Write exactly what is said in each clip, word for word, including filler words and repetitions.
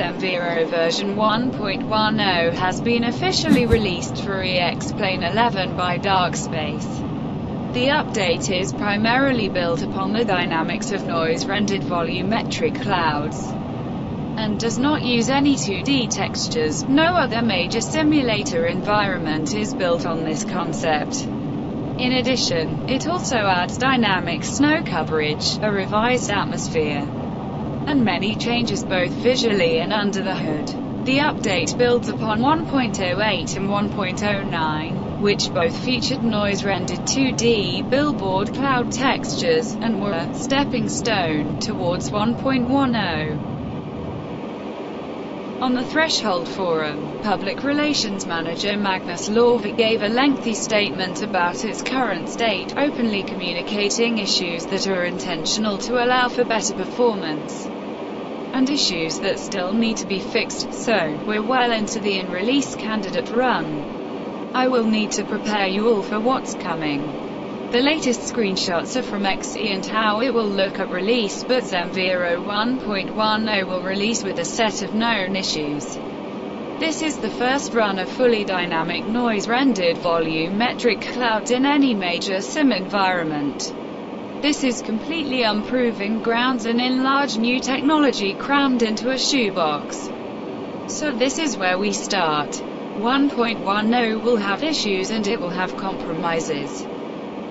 D S F version one point ten has been officially released for X-Plane eleven by DarkSpace. The update is primarily built upon the dynamics of noise-rendered volumetric clouds, and does not use any two D textures. No other major simulator environment is built on this concept. In addition, it also adds dynamic snow coverage, a revised atmosphere, and many changes both visually and under the hood. The update builds upon one point oh eight and one point oh nine, which both featured noise-rendered two D billboard cloud textures, and were a stepping stone towards one point ten. On the Threshold Forum, Public Relations Manager Magnus Lorvik gave a lengthy statement about its current state, openly communicating issues that are intentional to allow for better performance, and issues that still need to be fixed, so, we're well into the in-release candidate run. I will need to prepare you all for what's coming. The latest screenshots are from X E and how it will look at release, but X E M V one point ten will release with a set of known issues. This is the first run of fully dynamic noise-rendered volumetric clouds in any major sim environment. This is completely unproven grounds and in large new technology crammed into a shoebox. So this is where we start. one point ten will have issues and it will have compromises.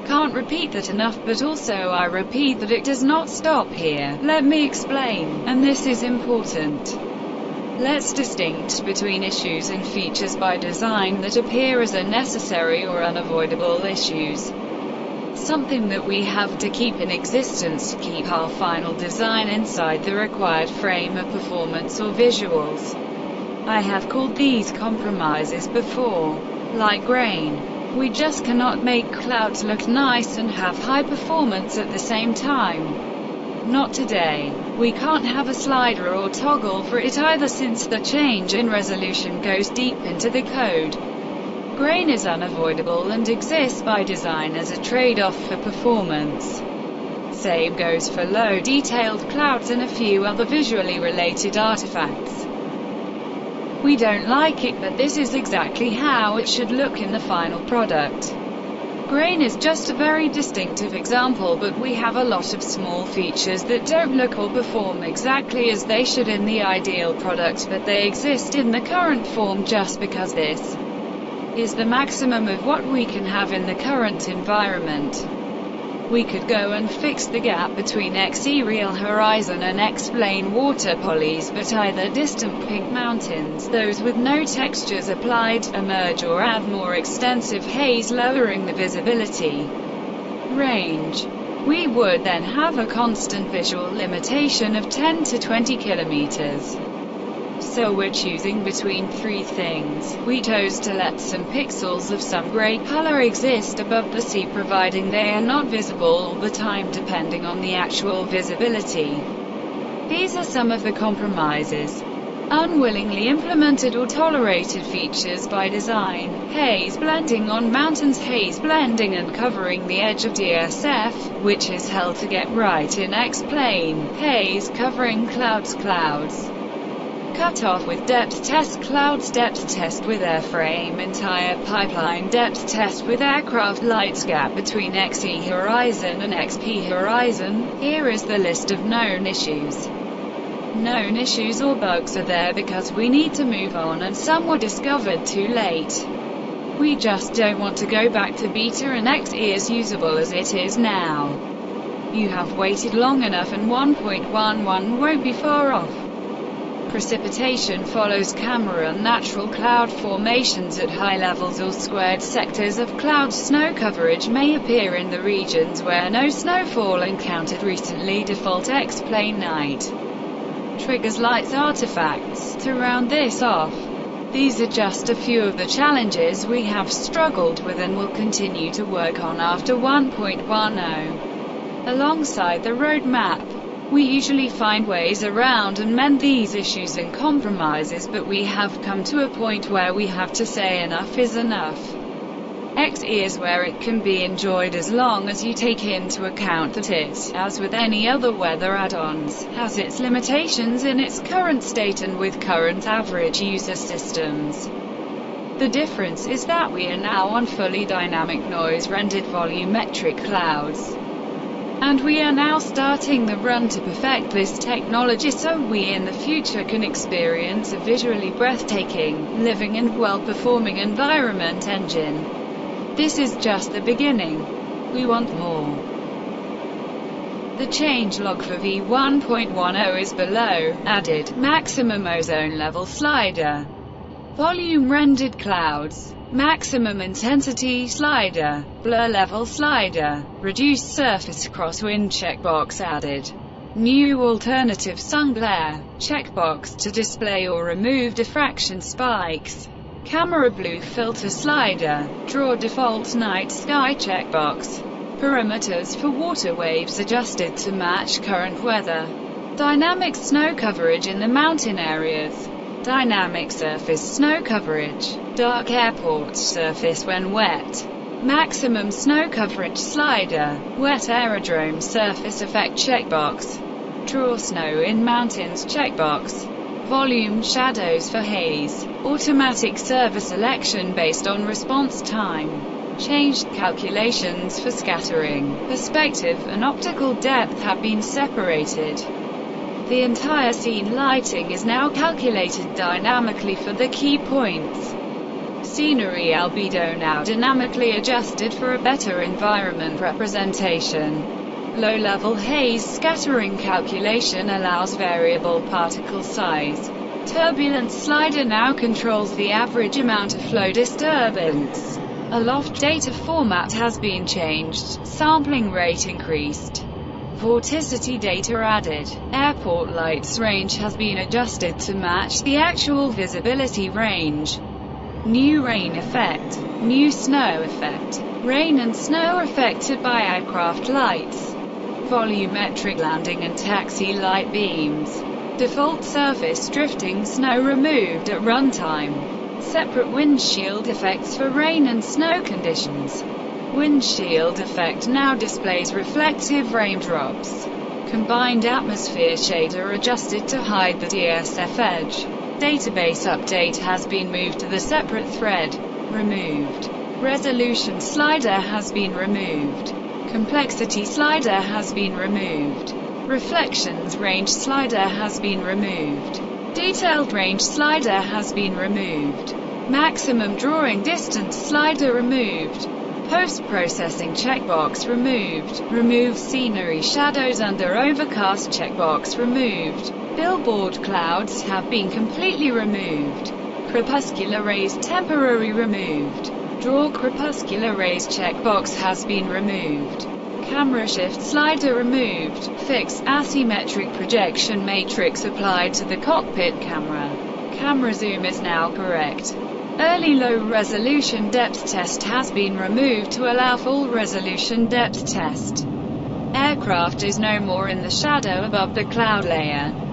Can't repeat that enough, but also I repeat that it does not stop here. Let me explain, and this is important. Let's distinguish between issues and features by design that appear as unnecessary or unavoidable issues. Something that we have to keep in existence to keep our final design inside the required frame of performance or visuals. I have called these compromises before, like rain. We just cannot make clouds look nice and have high performance at the same time. Not today. We can't have a slider or toggle for it either, since the change in resolution goes deep into the code. Grain is unavoidable and exists by design as a trade-off for performance. Same goes for low detailed clouds and a few other visually related artifacts. We don't like it, but this is exactly how it should look in the final product. Grain is just a very distinctive example, but we have a lot of small features that don't look or perform exactly as they should in the ideal product, but they exist in the current form just because this is the maximum of what we can have in the current environment. We could go and fix the gap between X E Real Horizon and X-Plane water polys, but either distant pink mountains, those with no textures applied, emerge or add more extensive haze, lowering the visibility range. We would then have a constant visual limitation of ten to twenty kilometers. So we're choosing between three things. We chose to let some pixels of some gray color exist above the sea, providing they are not visible all the time depending on the actual visibility. These are some of the compromises. Unwillingly implemented or tolerated features by design, haze blending on mountains, haze blending and covering the edge of D S F, which is hell to get right in X-Plane, haze covering clouds, clouds. Cut off with depth test clouds, depth test with airframe, entire pipeline, depth test with aircraft lights, gap between X E Horizon and X P Horizon. Here is the list of known issues. Known issues or bugs are there because we need to move on, and some were discovered too late. We just don't want to go back to beta, and X E is usable as it is now. You have waited long enough, and one point eleven won't be far off. Precipitation follows camera, natural cloud formations at high levels or squared sectors of cloud. Snow coverage may appear in the regions where no snowfall encountered recently. Default X-Plane night triggers lights artifacts. To round this off, these are just a few of the challenges we have struggled with and will continue to work on after one point ten. Alongside the roadmap, we usually find ways around and mend these issues and compromises, but we have come to a point where we have to say enough is enough. X is where it can be enjoyed as long as you take into account that it, as with any other weather add-ons, has its limitations in its current state and with current average user systems. The difference is that we are now on fully dynamic noise-rendered volumetric clouds. And we are now starting the run to perfect this technology so we in the future can experience a visually breathtaking, living and well-performing environment engine. This is just the beginning. We want more. The changelog for V one point ten is below, added, maximum ozone level slider. Volume rendered clouds, maximum intensity slider, blur level slider, reduced surface crosswind checkbox added. New alternative sun glare, checkbox to display or remove diffraction spikes. Camera blue filter slider, draw default night sky checkbox. Parameters for water waves adjusted to match current weather. Dynamic snow coverage in the mountain areas. Dynamic surface snow coverage, dark airport surface when wet, maximum snow coverage slider, wet aerodrome surface effect checkbox, draw snow in mountains checkbox, volume shadows for haze, automatic server selection based on response time, changed calculations for scattering, perspective and optical depth have been separated. The entire scene lighting is now calculated dynamically for the key points. Scenery albedo now dynamically adjusted for a better environment representation. Low-level haze scattering calculation allows variable particle size. Turbulence slider now controls the average amount of flow disturbance. Aloft data format has been changed, sampling rate increased. Vorticity data added. Airport lights range has been adjusted to match the actual visibility range. New rain effect. New snow effect. Rain and snow affected by aircraft lights. Volumetric landing and taxi light beams. Default surface drifting snow removed at runtime. Separate windshield effects for rain and snow conditions. Windshield effect now displays reflective raindrops. Combined atmosphere shader adjusted to hide the D S F edge. Database update has been moved to the separate thread. Removed. Resolution slider has been removed. Complexity slider has been removed. Reflections range slider has been removed. Detailed range slider has been removed. Maximum drawing distance slider removed. Post-processing checkbox removed, remove scenery shadows under overcast checkbox removed, billboard clouds have been completely removed, crepuscular rays temporary removed, draw crepuscular rays checkbox has been removed, camera shift slider removed, fix asymmetric projection matrix applied to the cockpit camera, camera zoom is now correct. Early low-resolution depth test has been removed to allow full resolution depth test. Aircraft is no more in the shadow above the cloud layer.